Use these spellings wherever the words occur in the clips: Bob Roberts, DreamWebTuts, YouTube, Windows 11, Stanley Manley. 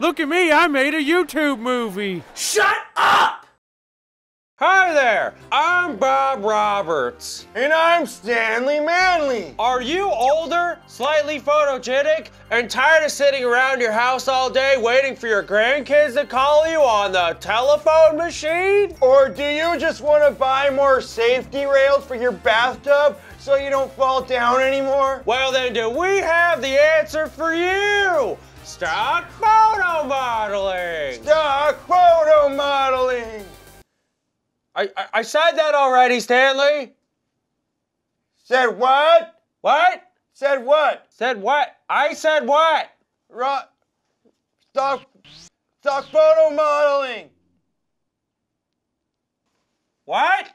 Look at me, I made a YouTube movie! Shut up! Hi there, I'm Bob Roberts. And I'm Stanley Manley. Are you older, slightly photogenic, and tired of sitting around your house all day waiting for your grandkids to call you on the telephone machine? Or do you just want to buy more safety rails for your bathtub so you don't fall down anymore? Well then, do we have the answer for you? Stock photo modeling! Stock photo modeling! I said that already, Stanley. Said what? What? Said what? Said what? I said what? Stock photo modeling. What?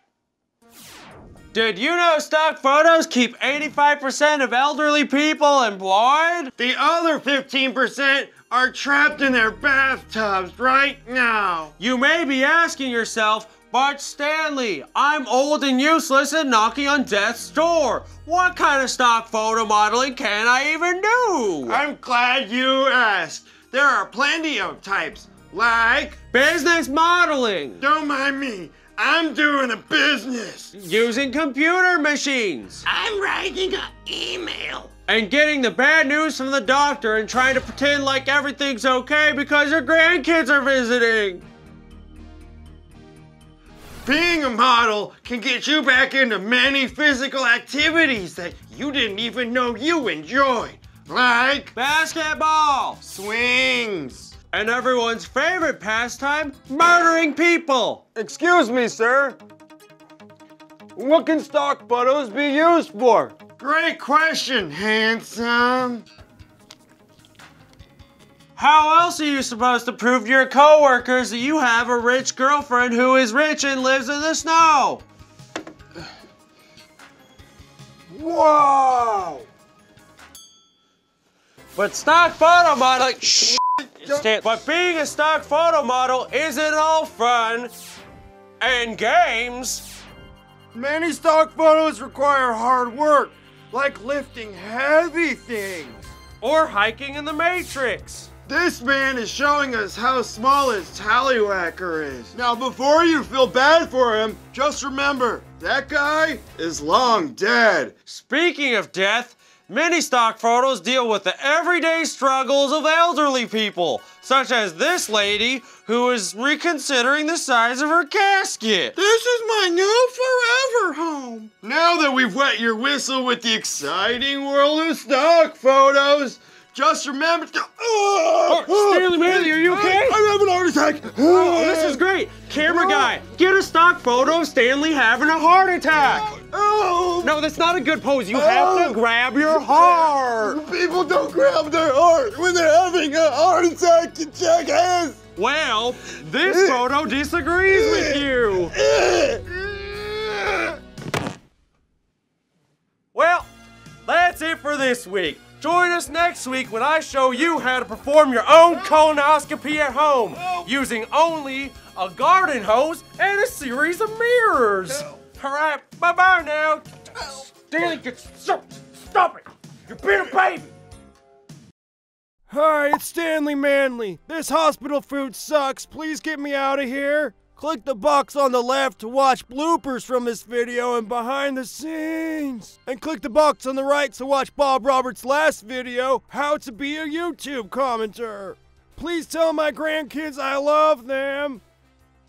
Did you know stock photos keep 85% of elderly people employed? The other 15% are trapped in their bathtubs right now. You may be asking yourself, but Stanley, I'm old and useless and knocking on death's door. What kind of stock photo modeling can I even do? I'm glad you asked. There are plenty of types, like business modeling. Don't mind me. I'm doing a business. Using computer machines. I'm writing an email. And getting the bad news from the doctor and trying to pretend like everything's okay because your grandkids are visiting. Being a model can get you back into many physical activities that you didn't even know you enjoyed. Like basketball, swings, and everyone's favorite pastime, murdering people. Excuse me, sir. What can stock photos be used for? Great question, handsome. How else are you supposed to prove to your coworkers that you have a rich girlfriend who is rich and lives in the snow? Whoa! But stock photo modeling, but being a stock photo model isn't all fun and games. Many stock photos require hard work, like lifting heavy things or hiking in the Matrix. This man is showing us how small his tallywhacker is. Now, before you feel bad for him, just remember, that guy is long dead. Speaking of death, many stock photos deal with the everyday struggles of elderly people, such as this lady who is reconsidering the size of her casket. This is my new forever home. Now that we've wet your whistle with the exciting world of stock photos, just remember to... Stanley Manley, are you okay? I'm having a heart attack. Oh, this is great. Camera guy, get a stock photo of Stanley having a heart attack. No, that's not a good pose. You have to grab your heart. People don't grab their heart when they're having a heart attack, you jackass. Well, this photo disagrees with you. Well, that's it for this week. Join us next week when I show you how to perform your own colonoscopy at home using only a garden hose and a series of mirrors. All right, bye-bye now. Stanley, stop it. You're being a baby. Hi, it's Stanley Manley. This hospital food sucks. Please get me out of here. Click the box on the left to watch bloopers from this video and behind the scenes. And click the box on the right to watch Bob Roberts' last video, How to Be a YouTube Commenter. Please tell my grandkids I love them.